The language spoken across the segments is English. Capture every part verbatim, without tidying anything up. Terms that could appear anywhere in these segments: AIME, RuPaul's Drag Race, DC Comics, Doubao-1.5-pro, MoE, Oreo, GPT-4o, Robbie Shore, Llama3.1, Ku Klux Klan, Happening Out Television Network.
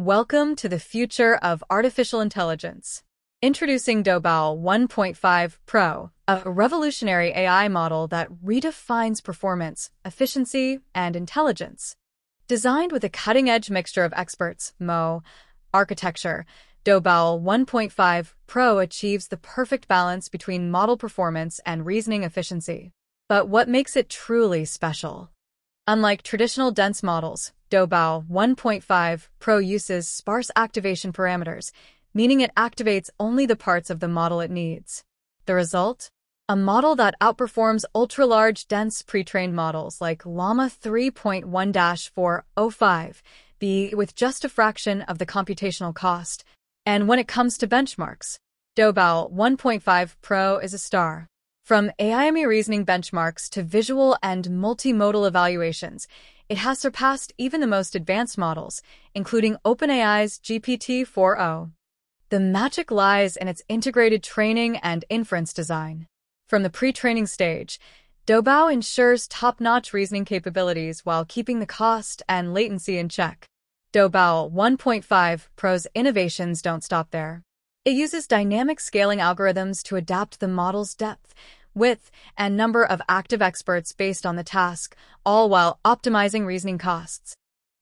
Welcome to the future of artificial intelligence. Introducing Doubao one point five pro, a revolutionary A I model that redefines performance, efficiency, and intelligence. Designed with a cutting-edge mixture of experts, MoE, architecture, Doubao one point five pro achieves the perfect balance between model performance and reasoning efficiency. But what makes it truly special? Unlike traditional dense models, Doubao one point five pro uses sparse activation parameters, meaning it activates only the parts of the model it needs. The result? A model that outperforms ultra-large dense pre-trained models like Llama three point one dash four oh five B with just a fraction of the computational cost. And when it comes to benchmarks, Doubao one point five pro is a star. From A I M E reasoning benchmarks to visual and multimodal evaluations, it has surpassed even the most advanced models, including OpenAI's G P T four o. The magic lies in its integrated training and inference design. From the pre-training stage, Doubao ensures top-notch reasoning capabilities while keeping the cost and latency in check. Doubao one point five pro's innovations don't stop there. It uses dynamic scaling algorithms to adapt the model's depth, width, and number of active experts based on the task, all while optimizing reasoning costs.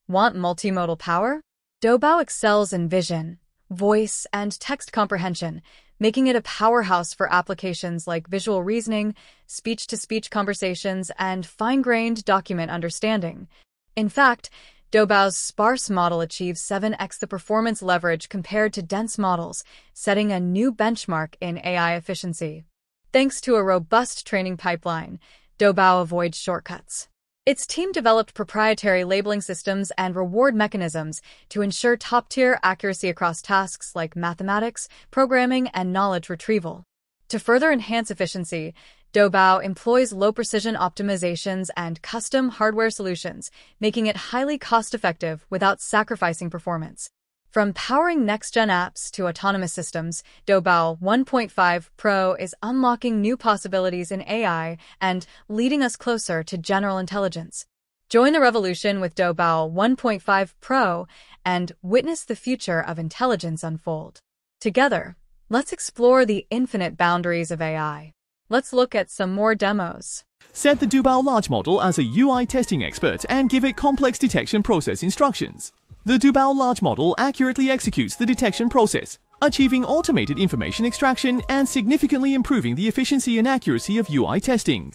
Want multimodal power? Doubao excels in vision, voice, and text comprehension, making it a powerhouse for applications like visual reasoning, speech-to-speech conversations, and fine-grained document understanding. In fact, Doubao's sparse model achieves seven x the performance leverage compared to dense models, setting a new benchmark in A I efficiency. Thanks to a robust training pipeline, Doubao avoids shortcuts. Its team developed proprietary labeling systems and reward mechanisms to ensure top-tier accuracy across tasks like mathematics, programming, and knowledge retrieval. To further enhance efficiency, Doubao employs low-precision optimizations and custom hardware solutions, making it highly cost-effective without sacrificing performance. From powering next-gen apps to autonomous systems, Doubao one point five pro is unlocking new possibilities in A I and leading us closer to general intelligence. Join the revolution with Doubao one point five pro and witness the future of intelligence unfold. Together, let's explore the infinite boundaries of A I. Let's look at some more demos. Set the Doubao large model as a U I testing expert and give it complex detection process instructions. The Doubao large model accurately executes the detection process, achieving automated information extraction and significantly improving the efficiency and accuracy of U I testing.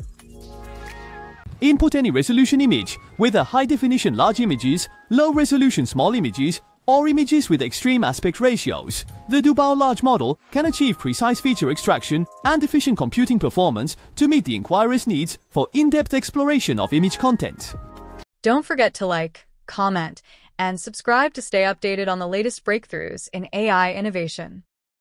Input any resolution image, whether high-definition large images, low-resolution small images, or images with extreme aspect ratios. The Doubao large model can achieve precise feature extraction and efficient computing performance to meet the inquirer's needs for in-depth exploration of image content. Don't forget to like, comment, and subscribe to stay updated on the latest breakthroughs in A I innovation.